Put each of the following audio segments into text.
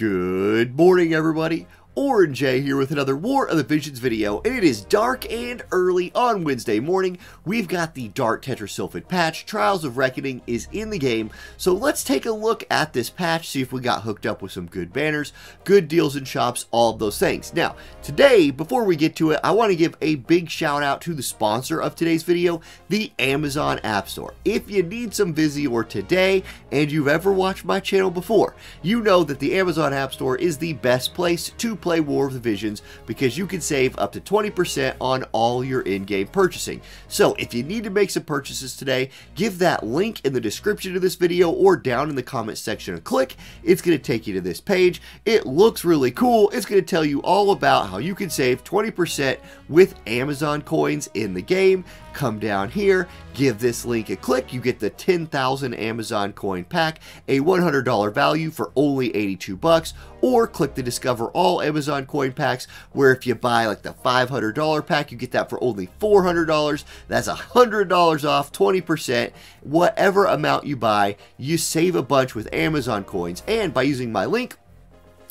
Good morning, everybody. Auronnj here with another War of the Visions video, and it is dark and early on Wednesday morning. We've got the Dark Tetrasilphid patch. Trials of Reckoning is in the game, so let's take a look at this patch, see if we got hooked up with some good banners, good deals in shops, all of those things. Now, today, before we get to it, I want to give a big shout out to the sponsor of today's video, the Amazon Appstore. If you need some Visiore today, and you've ever watched my channel before, you know that the Amazon Appstore is the best place to play War of the Visions, because you can save up to 20% on all your in-game purchasing. So if you need to make some purchases today, give that link in the description of this video or down in the comment section a click. It's going to take you to this page. It looks really cool. It's going to tell you all about how you can save 20% with Amazon coins in the game. Come down here, give this link a click. You get the 10,000 Amazon coin pack, a $100 value for only 82 bucks, or click the Discover All Amazon coin packs, where if you buy like the $500 pack, you get that for only $400. That's $100 off, 20%. Whatever amount you buy, you save a bunch with Amazon coins. And by using my link,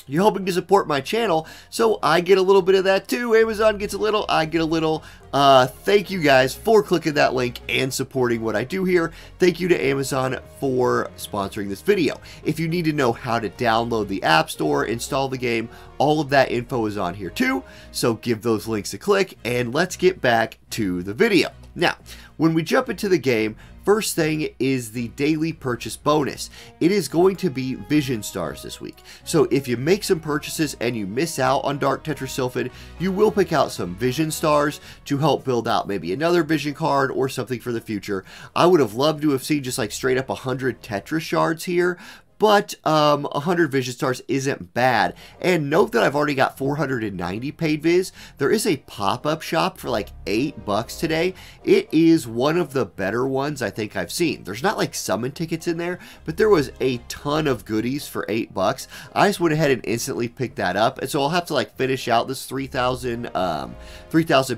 you're hoping to support my channel, so I get a little bit of that too. Amazon gets a little, I get a little. Thank you guys for clicking that link and supporting what I do here. Thank you to Amazon for sponsoring this video. If you need to know how to download the App Store, install the game, all of that info is on here too. So give those links a click, and let's get back to the video. Now, when we jump into the game, first thing is the daily purchase bonus. It is going to be Vision Stars this week. So if you make some purchases and you miss out on Dark Tetrasilphid, you will pick out some Vision Stars to help build out maybe another Vision card or something for the future. I would have loved to have seen just like straight up 100 Tetra shards here, but 100 Vision Stars isn't bad. And note that I've already got 490 paid viz. There is a pop-up shop for like $8 today. It is one of the better ones I think I've seen. There's not like summon tickets in there, but there was a ton of goodies for $8. I just went ahead and instantly picked that up. And so I'll have to like finish out this 3,000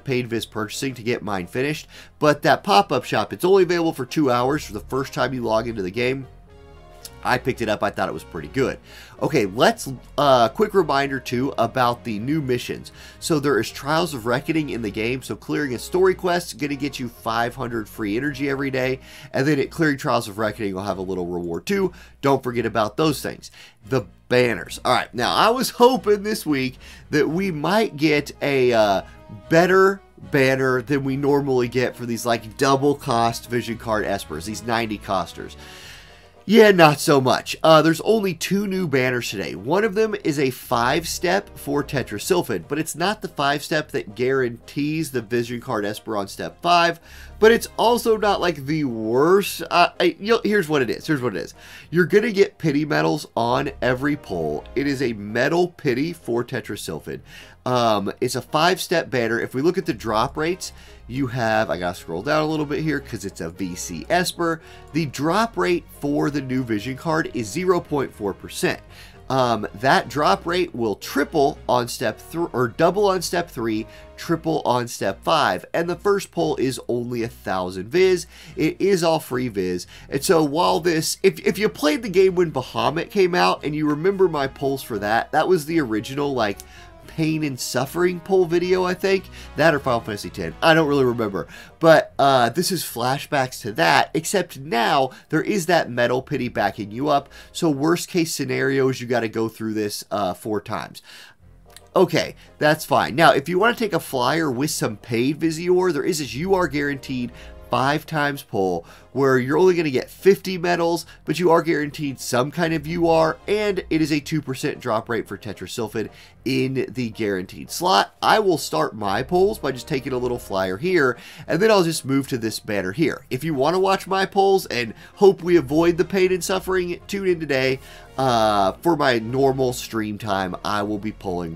paid viz purchasing to get mine finished. But that pop-up shop, it's only available for 2 hours for the first time you log into the game. I picked it up. I thought it was pretty good. Okay, let's quick reminder too about the new missions. So there is Trials of Reckoning in the game. So clearing a story quest is going to get you 500 free energy every day, and then at clearing Trials of Reckoning, you'll have a little reward too. Don't forget about those things. The banners. All right, now I was hoping this week that we might get a better banner than we normally get for these like double cost Vision Card espers, these 90 costers. Yeah, not so much. There's only 2 new banners today. One of them is a 5-step for Tetrasilphid, but it's not the 5-step that guarantees the Vision Card Esper on step 5, but it's also not like the worst. Here's what it is. You're going to get pity medals on every pull. It is a medal pity for Tetrasilphid. It's a 5-step banner. If we look at the drop rates, you have, I gotta scroll down a little bit here because it's a VC Esper. The drop rate for the new Vision card is 0.4%. That drop rate will triple on step 3, or double on step 3, triple on step 5, and the first pull is only 1,000 viz. It is all free viz, and so while this, if you played the game when Bahamut came out, and you remember my pulls for that, that was the original, like, Pain and Suffering poll video, I think. That or Final Fantasy X. I don't really remember. But this is flashbacks to that, except now there is that metal pity backing you up. So worst case scenarios, you got to go through this 4 times. Okay, that's fine. Now, if you want to take a flyer with some paid Visiore, there is this You Are Guaranteed 5 times pull, where you're only going to get 50 medals, but you are guaranteed some kind of UR, and it is a 2% drop rate for Tetrasilphid in the guaranteed slot. I will start my polls by just taking a little flyer here, and then I'll just move to this banner here. If you want to watch my polls and hope we avoid the pain and suffering, tune in today. For my normal stream time, I will be polling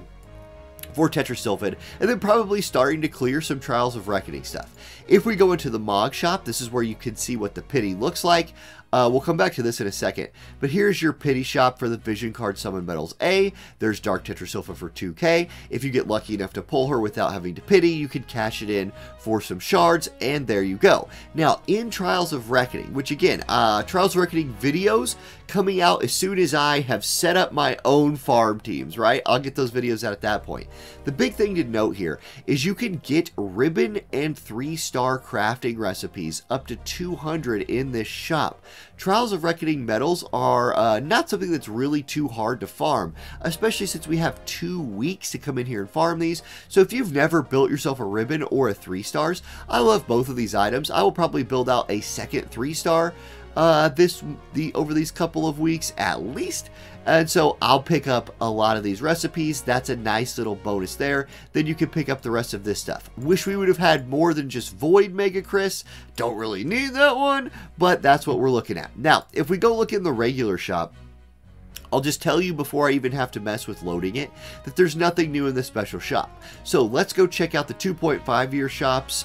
for Tetrasilphid, and then probably starting to clear some Trials of Reckoning stuff. If we go into the Mog Shop, this is where you can see what the pity looks like. We'll come back to this in a second, but here's your pity shop for the Vision Card Summon Medals A. There's Dark Tetrasilphid for 2k. If you get lucky enough to pull her without having to pity, you can cash it in for some shards, and there you go. Now, in Trials of Reckoning, which again, Trials of Reckoning videos coming out as soon as I have set up my own farm teams, right? I'll get those videos out at that point. The big thing to note here is you can get ribbon and 3-star crafting recipes, up to 200 in this shop. Trials of Reckoning medals are not something that's really too hard to farm, especially since we have 2 weeks to come in here and farm these. So if you've never built yourself a ribbon or a 3-stars, I love both of these items. I will probably build out a second 3-star over these couple of weeks at least, and so I'll pick up a lot of these recipes. That's a nice little bonus there. Then you can pick up the rest of this stuff. Wish we would have had more than just Void Mega Chris. Don't really need that one, but that's what we're looking at. Now, if we go look in the regular shop, I'll just tell you before I even have to mess with loading it that there's nothing new in the special shop. So let's go check out the 2.5-year shop's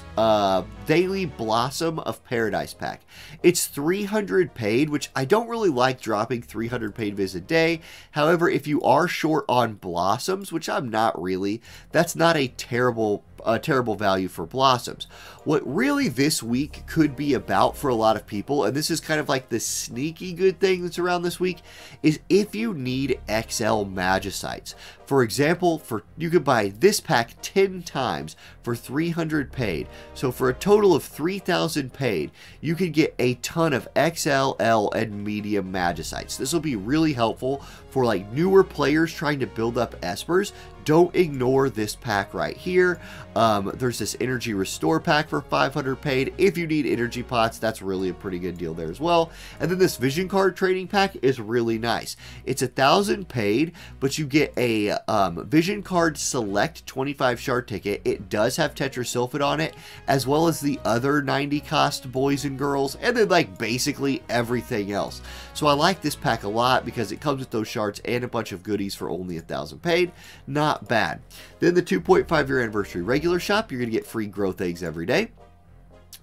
daily Blossom of Paradise pack. It's 300 paid, which I don't really like dropping 300 paid vids a day. However, if you are short on blossoms, which I'm not really, that's not a terrible value for blossoms. What really this week could be about for a lot of people, and this is kind of like the sneaky good thing that's around this week, is if you need XL Magicites. For example, you could buy this pack 10 times for 300 paid. So for a total of 3,000 paid, you could get a ton of XLL and medium Magicites. This will be really helpful for like newer players trying to build up espers. Don't ignore this pack right here. There's this energy restore pack for 500 paid. If you need energy pots, that's really a pretty good deal there as well. And then this vision card trading pack is really nice. It's 1,000 paid, but you get a vision card select 25 shard ticket. It does have Tetrasilphid on it, as well as the other 90 cost boys and girls, and then like basically everything else. So I like this pack a lot because it comes with those shards and a bunch of goodies for only 1,000 paid. Not bad. Then the 2.5-year anniversary regular shop, you're going to get free growth eggs every day,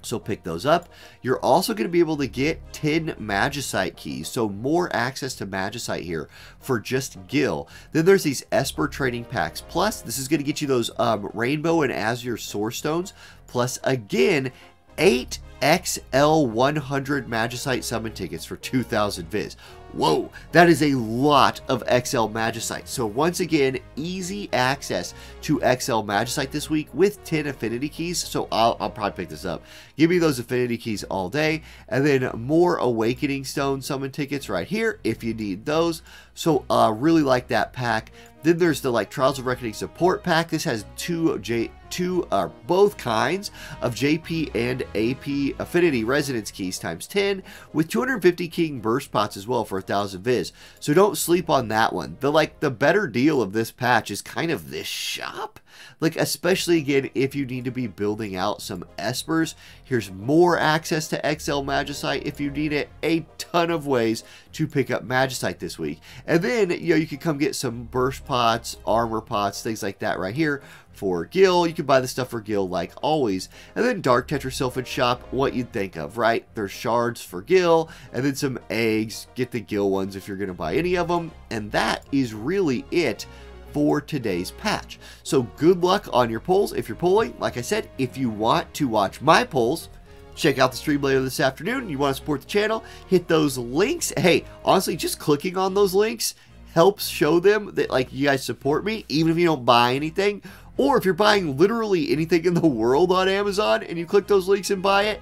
so pick those up. You're also going to be able to get 10 Magicite keys, so more access to Magicite here for just Gil. Then there's these Esper Trading Packs Plus. This is going to get you those Rainbow and Azure Source Stones, plus again, 8 XL100 Magicite Summon Tickets for 2,000 viz. Whoa, that is a lot of XL Magicite. So once again, easy access to XL Magicite this week with 10 affinity keys. So I'll probably pick this up. Give me those affinity keys all day. And then more Awakening Stone Summon Tickets right here if you need those. So I really like that pack. Then there's the like Trials of Reckoning support pack. This has both kinds of JP and AP affinity resonance keys times 10 with 250 king burst pots as well for 1,000 viz. So don't sleep on that one. The better deal of this patch is kind of this shop. Like, especially again, if you need to be building out some espers, here's more access to XL Magicite if you need it. A ton of ways to pick up Magicite this week. And then, you know, you can come get some burst pots, armor pots, things like that right here for Gil. You can buy the stuff for Gil like always. And then Dark Tetrasilphid shop, what you'd think of, right? There's shards for Gil, and then some eggs. Get the Gil ones if you're going to buy any of them. And that is really it for today's patch. So good luck on your polls if you're polling. Like I said, if you want to watch my polls, check out the stream later this afternoon. You want to support the channel, hit those links. Hey, honestly, just clicking on those links helps show them that like you guys support me, even if you don't buy anything. Or if you're buying literally anything in the world on Amazon and you click those links and buy it,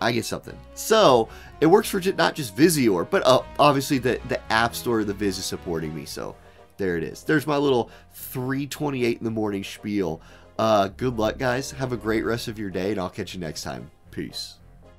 I get something. So it works for not just Visiore, but obviously the App Store, the Viz is supporting me. So there it is. There's my little 3:28 in the morning spiel. Good luck, guys. Have a great rest of your day, and I'll catch you next time. Peace.